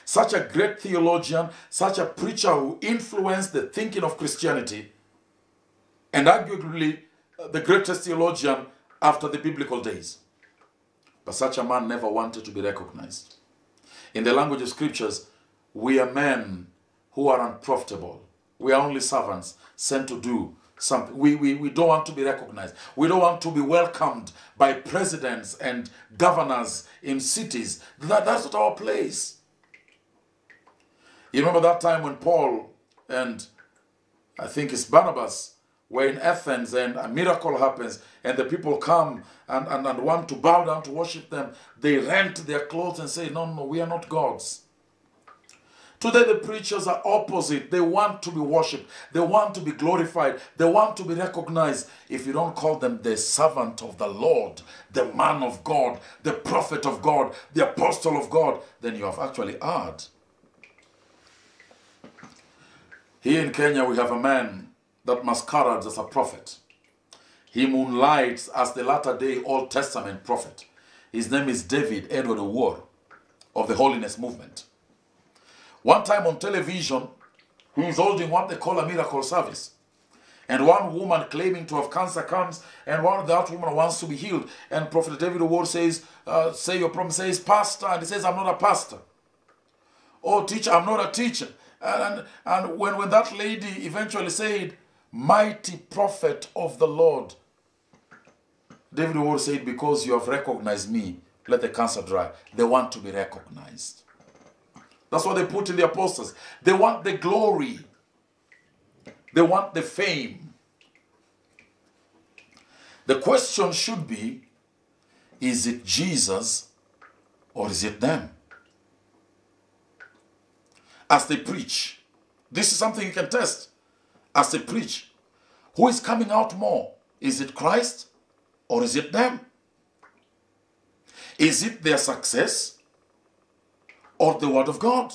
Such a great theologian, such a preacher who influenced the thinking of Christianity, and arguably the greatest theologian after the biblical days. But such a man never wanted to be recognized. In the language of scriptures, we are men who are unprofitable. We are only servants sent to do something. We don't want to be recognized. We don't want to be welcomed by presidents and governors in cities. That's not our place. You remember that time when Paul and I think it's Barnabas were in Athens and a miracle happens and the people come and want to bow down to worship them. They rent their clothes and say, no, no, we are not gods. Today the preachers are opposite. They want to be worshipped. They want to be glorified. They want to be recognized. If you don't call them the servant of the Lord, the man of God, the prophet of God, the apostle of God, then you have actually erred. Here in Kenya we have a man that masquerades as a prophet. He moonlights as the latter-day Old Testament prophet. His name is David Edward Owuor of the Holiness Movement. One time on television, he is holding what they call a miracle service. And one woman claiming to have cancer comes, and that woman wants to be healed. And Prophet David Owuor says, say your promise, says, pastor. And he says, I'm not a pastor. Oh, teacher, I'm not a teacher. And when that lady eventually said, mighty prophet of the Lord, David Owuor said, because you have recognized me, let the cancer dry. They want to be recognized. That's what they put in the apostles. They want the glory. They want the fame. The question should be, is it Jesus or is it them? As they preach, this is something you can test. As they preach, who is coming out more? Is it Christ or is it them? Is it their success or the word of God?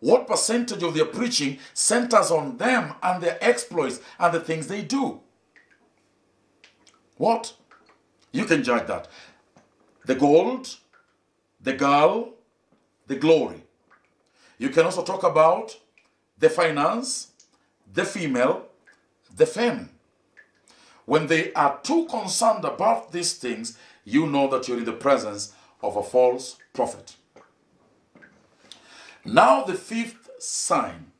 What percentage of their preaching centers on them and their exploits and the things they do? What? You can judge that. The gold, the girl, the glory. You can also talk about the finance, the female, the femme. When they are too concerned about these things, you know that you're in the presence of a false prophet. Now the fifth sign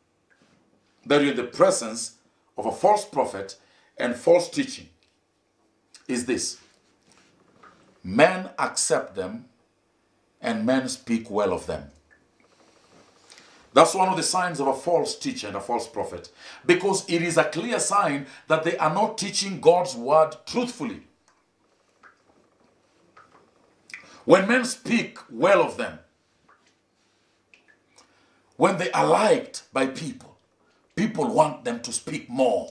that you're in the presence of a false prophet and false teaching is this. Men accept them and men speak well of them. That's one of the signs of a false teacher and a false prophet, because it is a clear sign that they are not teaching God's word truthfully. When men speak well of them, when they are liked by people, people want them to speak more.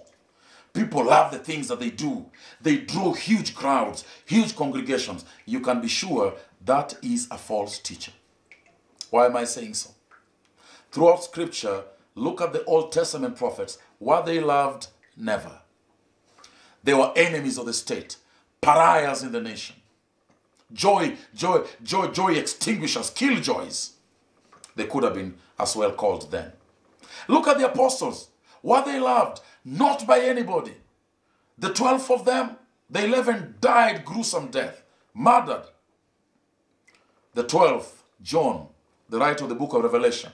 People love the things that they do. They draw huge crowds, huge congregations. You can be sure that is a false teacher. Why am I saying so? Throughout scripture, look at the Old Testament prophets. What they loved, never. They were enemies of the state, pariahs in the nation. Joy extinguishers, killjoys. They could have been as well called then. Look at the apostles. What they loved, not by anybody. The 12 of them, the 11 died gruesome death, murdered. The 12th, John, the writer of the book of Revelation,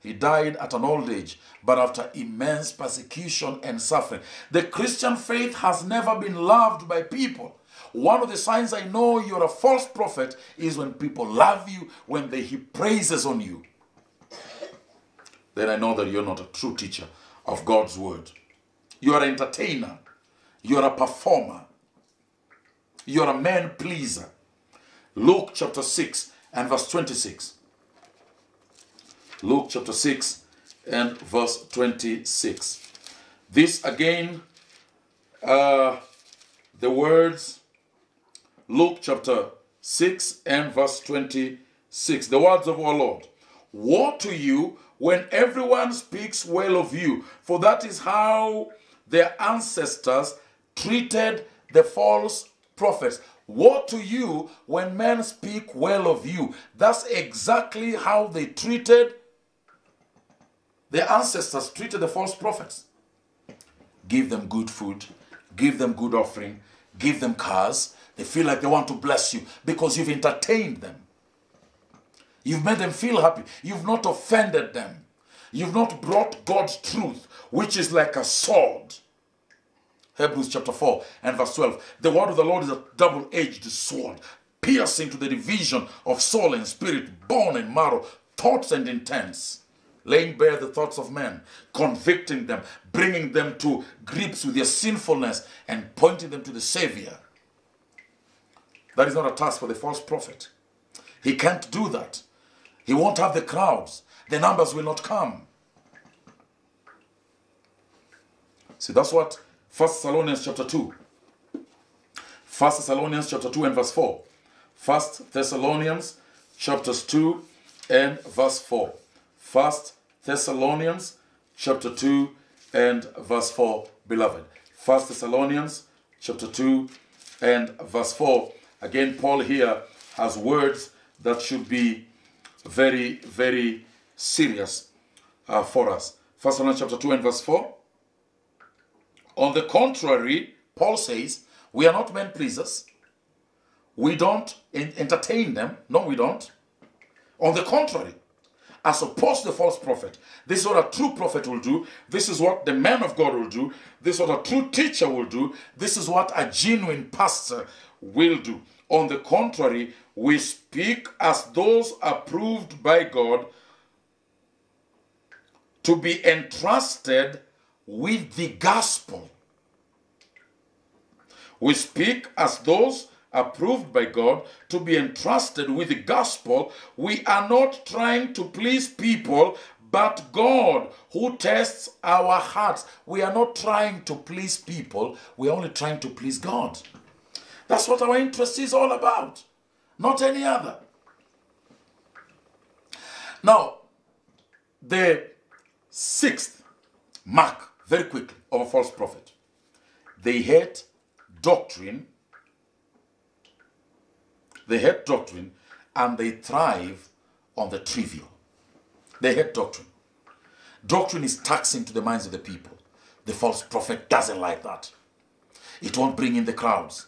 he died at an old age, but after immense persecution and suffering. The Christian faith has never been loved by people. One of the signs I know you're a false prophet is when people love you, when they heap praises on you. Then I know that you're not a true teacher of God's word. You are an entertainer. You're a performer. You're a man pleaser. Luke chapter 6 and verse 26. Luke chapter 6 and verse 26. This again, the words, Luke chapter 6 and verse 26. The words of our Lord. Woe to you when everyone speaks well of you, for that is how their ancestors treated the false prophets. Woe to you when men speak well of you. That's exactly how they treated their ancestors, treated the false prophets. Give them good food, give them good offering, give them cars. They feel like they want to bless you because you've entertained them. You've made them feel happy. You've not offended them. You've not brought God's truth, which is like a sword. Hebrews chapter 4 and verse 12. The word of the Lord is a double-edged sword, piercing to the division of soul and spirit, bone and marrow, thoughts and intents, laying bare the thoughts of men, convicting them, bringing them to grips with their sinfulness, and pointing them to the Savior. That is not a task for the false prophet. He can't do that. He won't have the crowds. The numbers will not come. See, that's what 1 Thessalonians chapter 2. 1 Thessalonians chapter 2 and verse 4. 1 Thessalonians chapters 2 and verse 4. 1 Thessalonians chapter 2 and verse 4, beloved. 1 Thessalonians chapter 2 and verse 4. Again, Paul here has words that should be very, very serious for us. 1 Thessalonians chapter 2 and verse 4. On the contrary, Paul says, we are not men pleasers. We don't entertain them. No, we don't. On the contrary, as opposed to the false prophet, this is what a true prophet will do. This is what the man of God will do. This is what a true teacher will do. This is what a genuine pastor will do. On the contrary, we speak as those approved by God to be entrusted with the gospel. We speak as those approved by God to be entrusted with the gospel. We are not trying to please people, but God who tests our hearts. We are not trying to please people. We are only trying to please God. That's what our interest is all about, not any other. Now, the sixth mark, very quickly, of a false prophet. They hate doctrine. They hate doctrine, and they thrive on the trivial. They hate doctrine. Doctrine is taxing to the minds of the people. The false prophet doesn't like that. It won't bring in the crowds.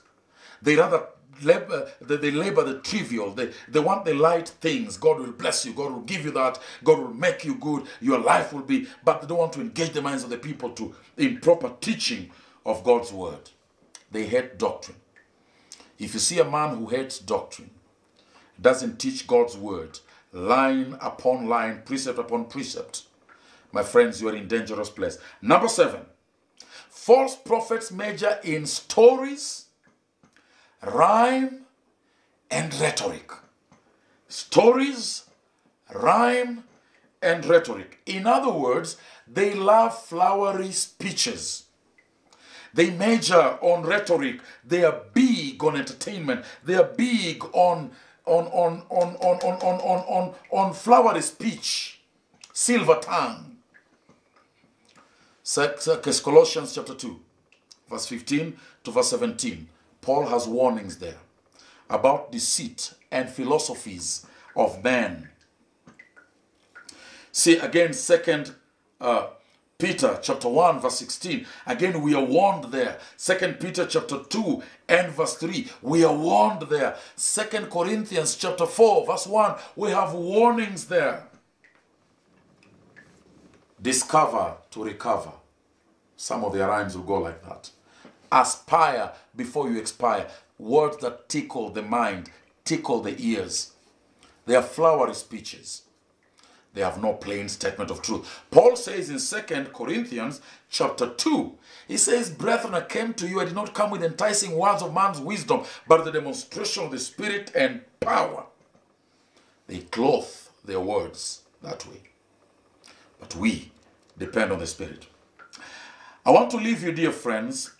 They rather labor the trivial. They want the light things. God will bless you. God will give you that. God will make you good. Your life will be. But they don't want to engage the minds of the people to improper teaching of God's word. They hate doctrine. If you see a man who hates doctrine, doesn't teach God's word, line upon line, precept upon precept, my friends, you are in a dangerous place. Number 7, false prophets major in stories, rhyme and rhetoric. Stories, rhyme and rhetoric. In other words, they love flowery speeches. They major on rhetoric. They are big on entertainment. They are big on flowery speech. Silver tongue. Colossians chapter 2, verse 15 to verse 17. Paul has warnings there about deceit and philosophies of men. See, again, 2 Peter chapter 1, verse 16. Again, we are warned there. 2 Peter chapter 2 and verse 3. We are warned there. 2 Corinthians chapter 4, verse 1. We have warnings there. Discover to recover. Some of their rhymes will go like that. Aspire before you expire. Words that tickle the mind, tickle the ears. They are flowery speeches. They have no plain statement of truth. Paul says in 2 Corinthians chapter 2, he says, "Brethren, I came to you, I did not come with enticing words of man's wisdom, but the demonstration of the Spirit and power." They clothe their words that way. But we depend on the Spirit. I want to leave you, dear friends,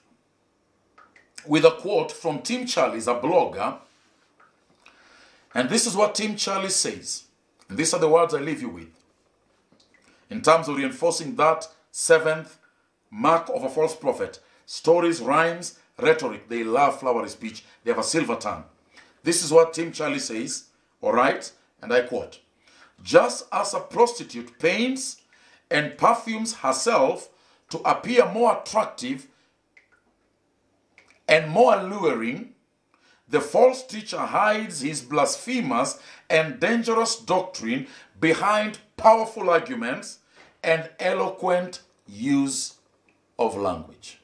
with a quote from Tim Challies, a blogger. And this is what Tim Challies says. And these are the words I leave you with, in terms of reinforcing that seventh mark of a false prophet. Stories, rhymes, rhetoric. They love flowery speech. They have a silver tongue. This is what Tim Challies says, all right? And I quote, "Just as a prostitute paints and perfumes herself to appear more attractive and more alluring, the false teacher hides his blasphemous and dangerous doctrine behind powerful arguments and eloquent use of language."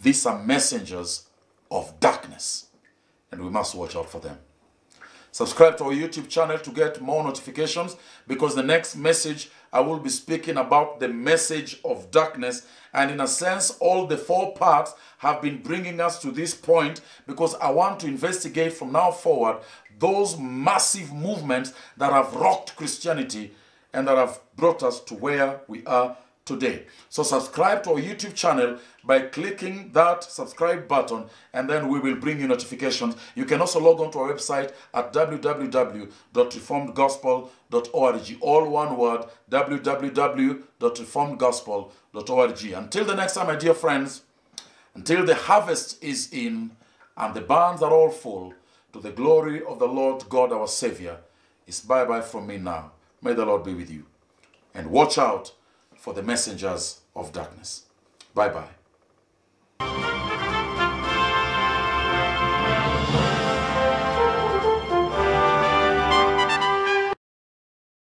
These are messengers of darkness, and we must watch out for them. Subscribe to our YouTube channel to get more notifications, because the next message I will be speaking about the message of darkness. And in a sense, all the four parts have been bringing us to this point, because I want to investigate from now forward those massive movements that have rocked Christianity and that have brought us to where we are today. So subscribe to our YouTube channel by clicking that subscribe button, and then we will bring you notifications. You can also log on to our website at www.reformedgospel.org. All one word, www.reformedgospel.org. Until the next time, my dear friends, until the harvest is in and the barns are all full, to the glory of the Lord God our Savior, it's bye-bye from me now. May the Lord be with you. And watch out for the messengers of darkness. Bye-bye.